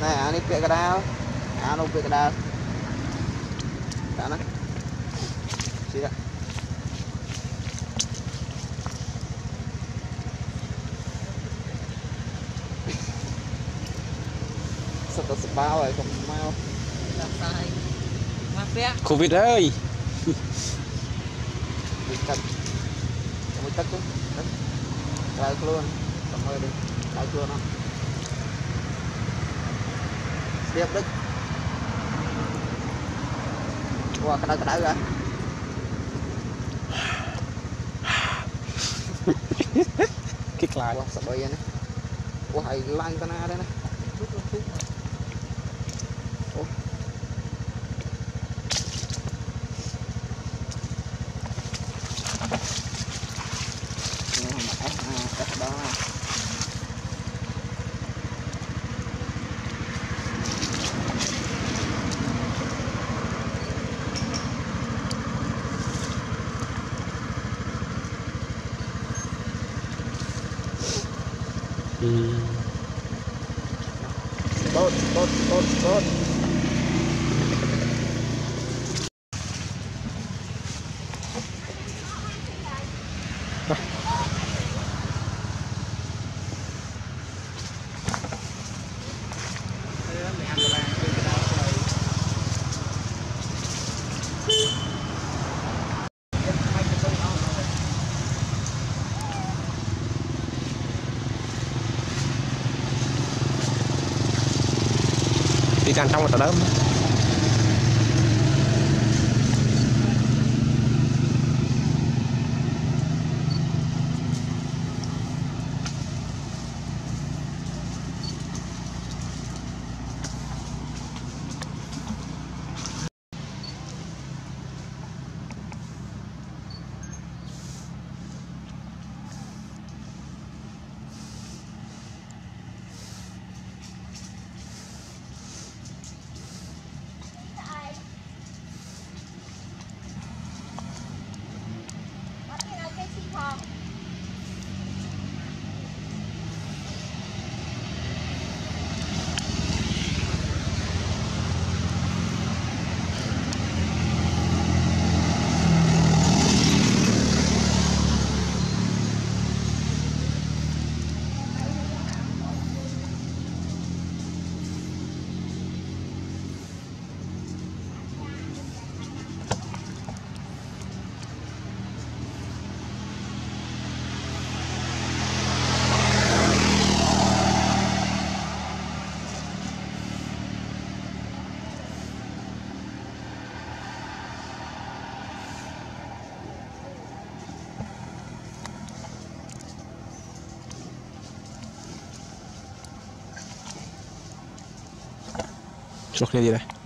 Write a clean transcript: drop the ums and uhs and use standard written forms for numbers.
Này anh đi bịa cái đá, anh bịa cái đá, đã nè, xí đã. Sắp tới sắp bao rồi, còn mau. Covid ơi. Mùi tắc chứ, lại luôn, cầm hơi đi, lại luôn không. Tiếp đứt, qua cái đá kích lại, qua sập bơi này, qua hay lan ta na đây này, tốt đi càng trong là tao đớm. Soknya dia dah.